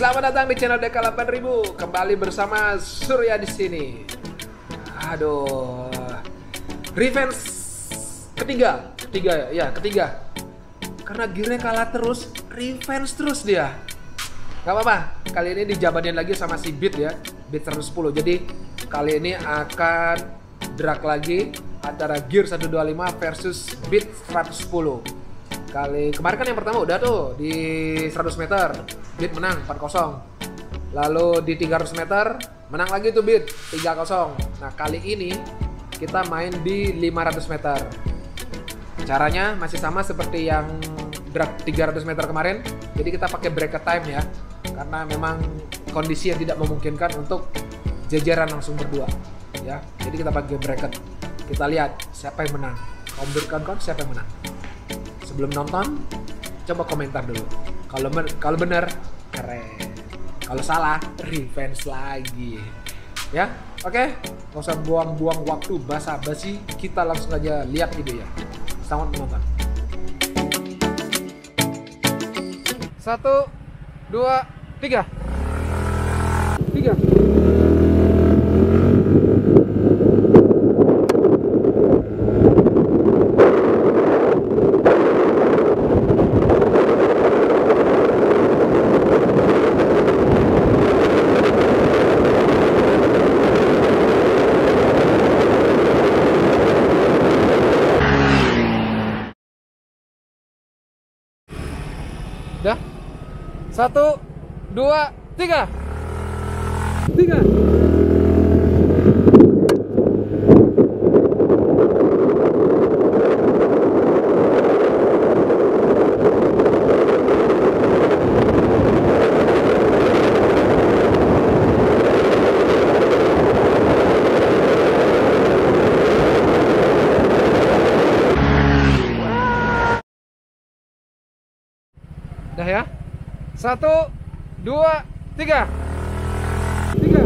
Selamat datang di channel DK 8000. Kembali bersama Surya di sini. Aduh, revenge ketiga. Karena gearnya kalah terus, revenge terus dia. Gak apa-apa, kali ini dijabanin lagi sama si Beat ya, Beat 110. Jadi kali ini akan drag lagi antara Gear 125 versus Beat 110. Kemarin kan yang pertama udah tuh di 100 meter Beat menang 4-0. Lalu di 300 meter menang lagi tuh Beat 3-0. Nah, kali ini kita main di 500 meter. Caranya masih sama seperti yang drag 300 meter kemarin. Jadi kita pakai bracket time ya, karena memang kondisi yang tidak memungkinkan untuk jejeran langsung berdua ya. Jadi kita pakai bracket. Kita lihat siapa yang menang. Komentarkan siapa yang menang. Sebelum nonton, coba komentar dulu. Kalau bener, keren. Kalau salah, revenge lagi. Ya, oke. Nggak usah buang-buang waktu basa-basi. Kita langsung aja lihat videonya. Selamat menonton. 1, 2, 3. 3. Dah. 1, 2, 3. 3. Dah ya. 1, 2, 3. 3.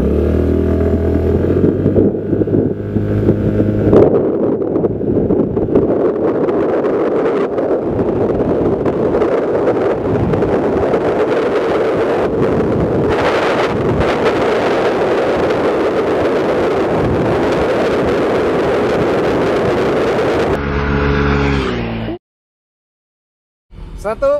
Satu,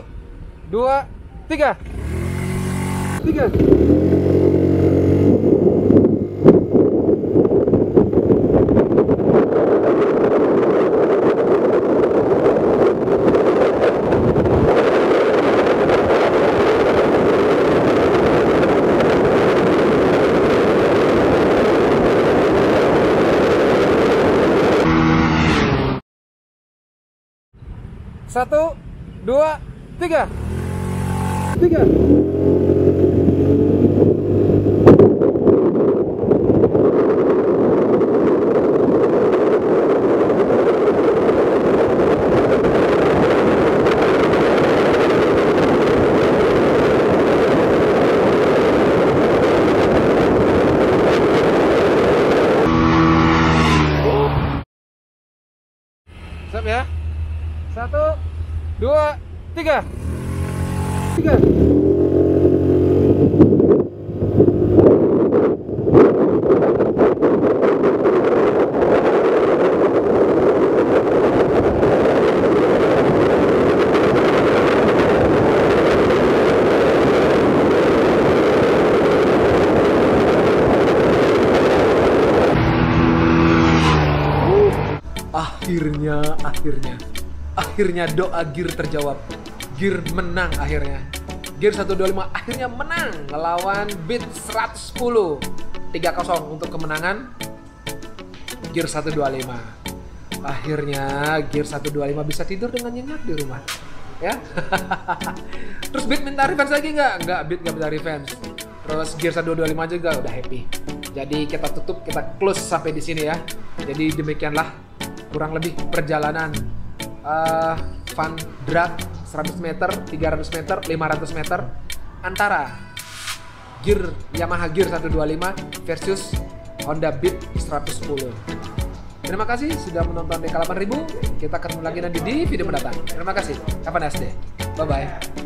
2, 3. 3. Satu, 2, 3. 3. Siap ya. 1, 2, 3. 3. Akhirnya doa Gear terjawab. Gear menang akhirnya. Gear 125 akhirnya menang melawan Beat 110. 3-0 untuk kemenangan Gear 125. Akhirnya Gear 125 bisa tidur dengan nyenyak di rumah. Ya. Terus Beat minta revenge lagi nggak? Nggak, Beat nggak minta revenge. Terus Gear 125 juga udah happy. Jadi kita tutup, kita close sampai di sini ya. Jadi demikianlah kurang lebih perjalanan fun drag 100 meter, 300 meter, 500 meter antara Gear Yamaha Gear 125 versus Honda Beat 110. Terima kasih sudah menonton DK 8000. Kita ketemu lagi nanti di video mendatang. Terima kasih. Have a nice day. Bye bye.